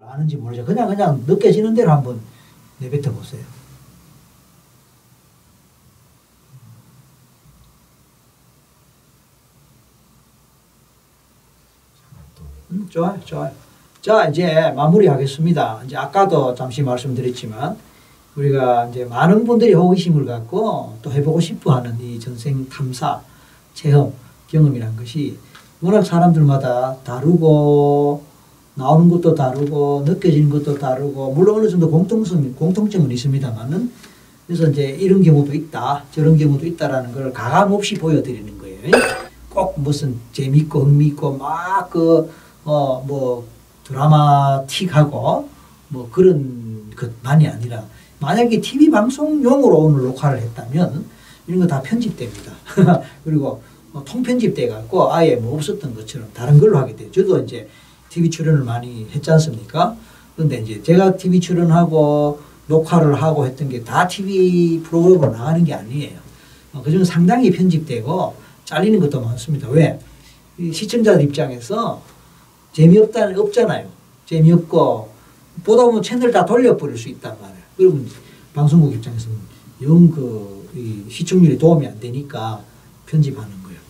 아는지 모르죠. 그냥 느껴지는 대로 한번 내뱉어 보세요. 좋아요, 좋아요. 자, 이제 마무리하겠습니다. 이제 아까도 잠시 말씀드렸지만 우리가 이제 많은 분들이 호기심을 갖고 또 해보고 싶어하는 이 전생 탐사 체험 경험이란 것이 워낙 사람들마다 다르고 나오는 것도 다르고 느껴지는 것도 다르고 물론 어느 정도 공통점은 있습니다만은 그래서 이제 이런 경우도 있다, 저런 경우도 있다라는 걸 가감 없이 보여드리는 거예요. 꼭 무슨 재밌고 흥미있고 막 뭐 드라마틱하고 뭐 그런 것만이 아니라 만약에 TV 방송용으로 오늘 녹화를 했다면 이런 거 다 편집됩니다. 그리고 통편집돼 갖고 아예 뭐 없었던 것처럼 다른 걸로 하게 돼요. 저도 이제 TV 출연을 많이 했지 않습니까? 그런데 이제 제가 TV 출연하고 녹화를 하고 했던 게 다 TV 프로그램으로 나가는 게 아니에요. 그중 상당히 편집되고 잘리는 것도 많습니다. 왜? 이 시청자들 입장에서 없잖아요. 재미없고 보다 보면 채널 다 돌려버릴 수 있단 말이에요. 그러면 방송국 입장에서는 영 시청률에 도움이 안 되니까 편집하는 거예요.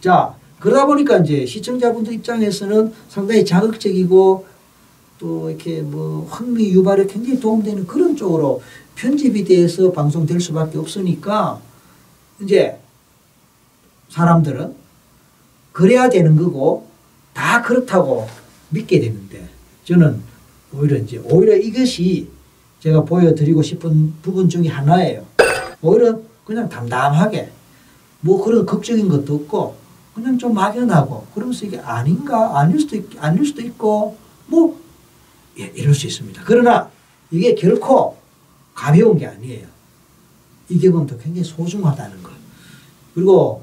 자, 그러다 보니까 이제 시청자분들 입장에서는 상당히 자극적이고 또 이렇게 뭐 흥미 유발에 굉장히 도움되는 그런 쪽으로 편집이 돼서 방송될 수밖에 없으니까 이제 사람들은 그래야 되는 거고 다 그렇다고 믿게 되는데 저는 오히려 이것이 제가 보여드리고 싶은 부분 중에 하나예요. 오히려 그냥 담담하게 뭐 그런 극적인 것도 없고 그냥 좀 막연하고 그러면서 이게 아닌가 아닐 수도 있고 뭐 이럴 수 있습니다. 그러나 이게 결코 가벼운 게 아니에요. 이 경험도 굉장히 소중하다는 것. 그리고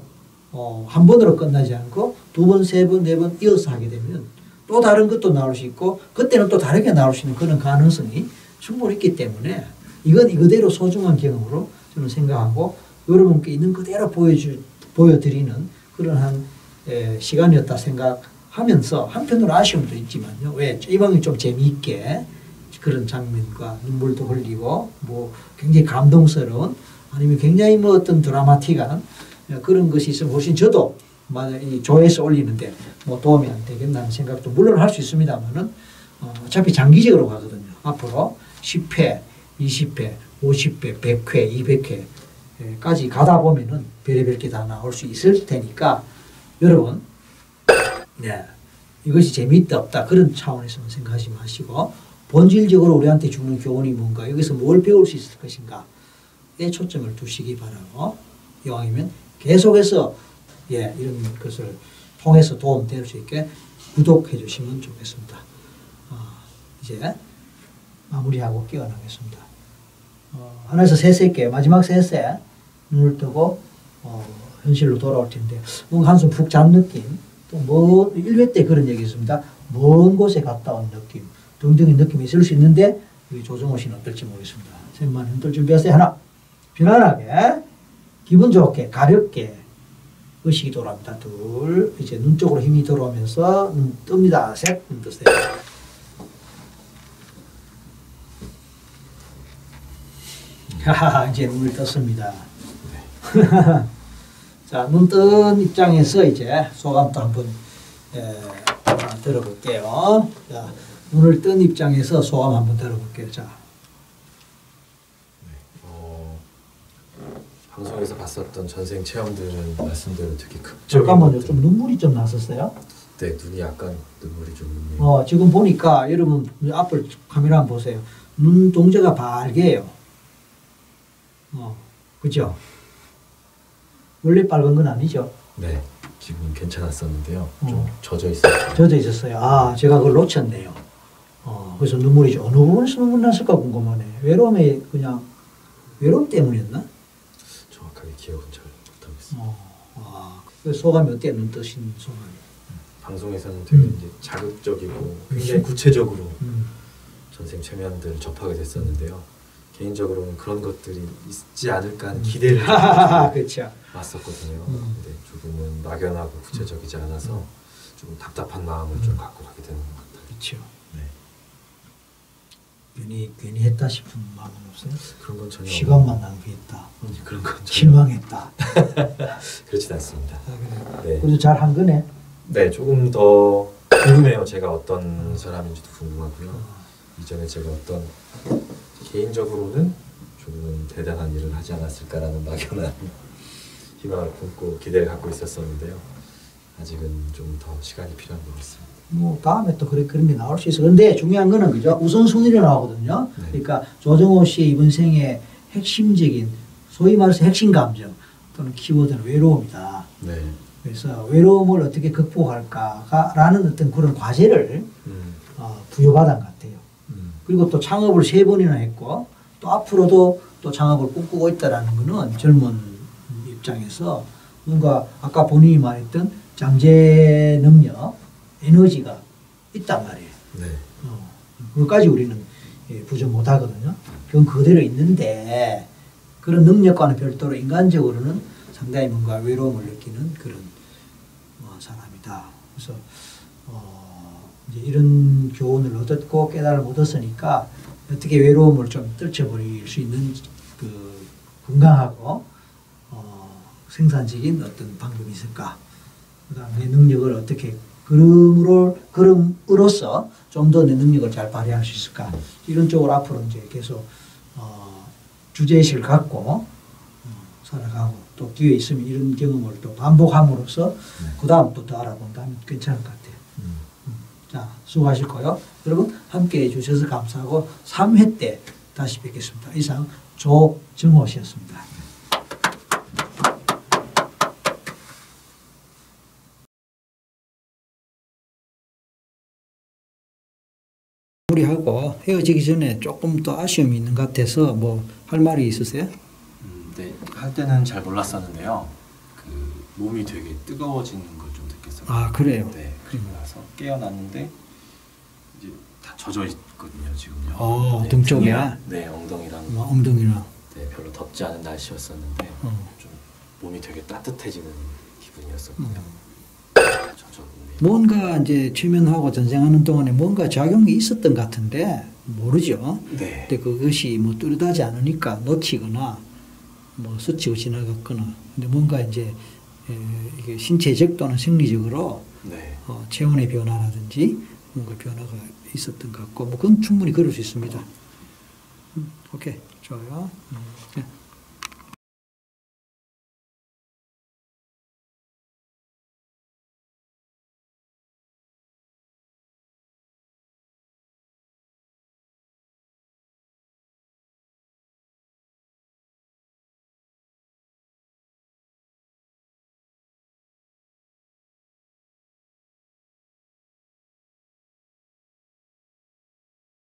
한 번으로 끝나지 않고 두 번, 세 번, 네 번 이어서 하게 되면 또 다른 것도 나올 수 있고 그때는 또 다르게 나올 수 있는 그런 가능성이 충분히 있기 때문에 이건 이거대로 소중한 경험으로 저는 생각하고 여러분께 있는 그대로 보여드리는 그런 한 시간이었다 생각하면서 한편으로 아쉬움도 있지만요. 왜? 이번에 좀 재미있게 그런 장면과 눈물도 흘리고 뭐 굉장히 감동스러운 아니면 굉장히 뭐 어떤 드라마틱한 그런 것이 있으면 훨씬 저도 조회수 올리는데 뭐 도움이 안 되겠다는 생각도 물론 할 수 있습니다만은 어차피 장기적으로 가거든요. 앞으로 10회, 20회, 50회, 100회, 200회까지 가다 보면은 별의별 게 다 나올 수 있을 테니까 여러분, 네, 이것이 재미있다 없다 그런 차원에서만 생각하지 마시고 본질적으로 우리한테 주는 교훈이 뭔가 여기서 뭘 배울 수 있을 것인가에 초점을 두시기 바라고 이왕이면 계속해서 이런 것을 통해서 도움될 수 있게 구독해 주시면 좋겠습니다. 이제 마무리하고 깨어나겠습니다. 하나에서 셋에 마지막 셋에 눈을 뜨고 현실로 돌아올 텐데 뭔가 한숨 푹 잔 느낌 또 뭐 1회 때 그런 얘기 있습니다. 먼 곳에 갔다 온 느낌 등등의 느낌이 있을 수 있는데 우리 조정호 씨는 어떨지 모르겠습니다. 셋만 흔들 준비하세요. 하나 편안하게 기분 좋게 가볍게 의식이 돌아옵니다. 둘, 이제 눈 쪽으로 힘이 들어오면서 눈 뜹니다. 셋, 눈 뜨세요. 하하, 이제 눈을 떴습니다. 자, 눈 뜬 입장에서 이제 소감도 한번 들어볼게요. 자, 눈을 뜬 입장에서 소감 한번 들어볼게요. 자. 방송에서 봤었던 전생 체험들은 말씀대로 되게 극적인 잠깐만요. 좀 눈물이 좀 났었어요? 네. 눈이 약간 눈물이 좀 지금 보니까 여러분 앞을 카메라 한번 보세요. 눈 동자가 밝게요. 그죠? 원래 빨간 건 아니죠? 네. 지금 괜찮았었는데요. 좀 젖어있었어요. 젖어있었어요. 아 제가 그걸 놓쳤네요. 그래서 눈물이 어느 부분에서 눈물 났을까 궁금하네. 외로움에 그냥 외로움 때문이었나? 기억은 잘 못하겠습니다. 그 소감이 어때요? 눈 뜨신 소감이? 방송에서는 되게 이제 자극적이고 굉장히 구체적으로 전생 체면들을 접하게 됐었는데요. 개인적으로는 그런 것들이 있지 않을까 하는 기대를 그렇죠. 맞섰거든요. 근데 조금은 막연하고 구체적이지 않아서 조금 답답한 마음을 좀 갖고 가게 되는 것 같아요. 그렇죠. 네. 괜히 했다 싶은 마음은 없어요? 그런 건 전혀. 시간만 낭비했다. 그런 건 전혀. 실망했다. 그렇진 않습니다. 아, 그래. 네. 그래도 잘 한 거네. 네, 조금 더 궁금해요. 제가 어떤 사람인지도 궁금하고요. 이전에 제가 어떤 개인적으로는 조금 대단한 일을 하지 않았을까라는 막연한 희망을 품고 기대를 갖고 있었었는데요. 아직은 좀 더 시간이 필요한 것 같습니다. 뭐 다음에 또 그런 게 나올 수 있어. 근데 중요한 거는 그죠? 우선순위로 나오거든요. 네. 그러니까 조정호 씨의 이번 생의 핵심적인 소위 말해서 핵심 감정 또는 키워드는 외로움이다. 네. 그래서 외로움을 어떻게 극복할까라는 어떤 그런 과제를 부여받은 것 같아요. 그리고 또 창업을 3번이나 했고 또 앞으로도 또 창업을 꿈꾸고 있다라는 거는 젊은 입장에서 뭔가 아까 본인이 말했던 잠재 능력 에너지가 있단 말이에요. 네. 그것까지 우리는 부정 못하거든요. 그건 그대로 있는데 그런 능력과는 별도로 인간적으로는 상당히 뭔가 외로움을 느끼는 그런 사람이다. 그래서 이제 이런 교훈을 얻었고 깨달음을 얻었으니까 어떻게 외로움을 좀 떨쳐버릴 수 있는 그 건강하고 생산적인 어떤 방법이 있을까? 그다음 내 능력을 어떻게 그럼으로써 좀 더 내 능력을 잘 발휘할 수 있을까? 이런 쪽으로 앞으로 이제 계속 주제의식을 갖고 살아가고 또 기회 있으면 이런 경험을 또 반복함으로써 네. 그 다음부터 알아본다면 괜찮을 것 같아요. 자, 수고하셨고요. 여러분 함께해 주셔서 감사하고 3회 때 다시 뵙겠습니다. 이상 조정호 씨였습니다. 하고 헤어지기 전에 조금 더 아쉬움이 있는 것 같아서 뭐 할 말이 있으세요? 네, 할 때는 잘 몰랐었는데요. 그 몸이 되게 뜨거워지는 걸 좀 느꼈어요. 아 그래요? 네, 그리고 나서 깨어났는데 이제 다 젖어 있거든요 지금요. 네, 등쪽이야? 네, 엉덩이랑. 엉덩이랑. 네, 별로 덥지 않은 날씨였었는데 좀 몸이 되게 따뜻해지는 기분이었었고요. 뭔가 이제 최면하고 전쟁하는 동안에 뭔가 작용이 있었던 것 같은데 모르죠. 네. 근데 그것이 뭐 뚜렷하지 않으니까 놓치거나 뭐 스치고 지나갔거나. 근데 뭔가 이제 이게 신체적 또는 생리적으로 네. 체온의 변화라든지 뭔가 변화가 있었던 것 같고 뭐 그건 충분히 그럴 수 있습니다. 오케이 좋아요. 네.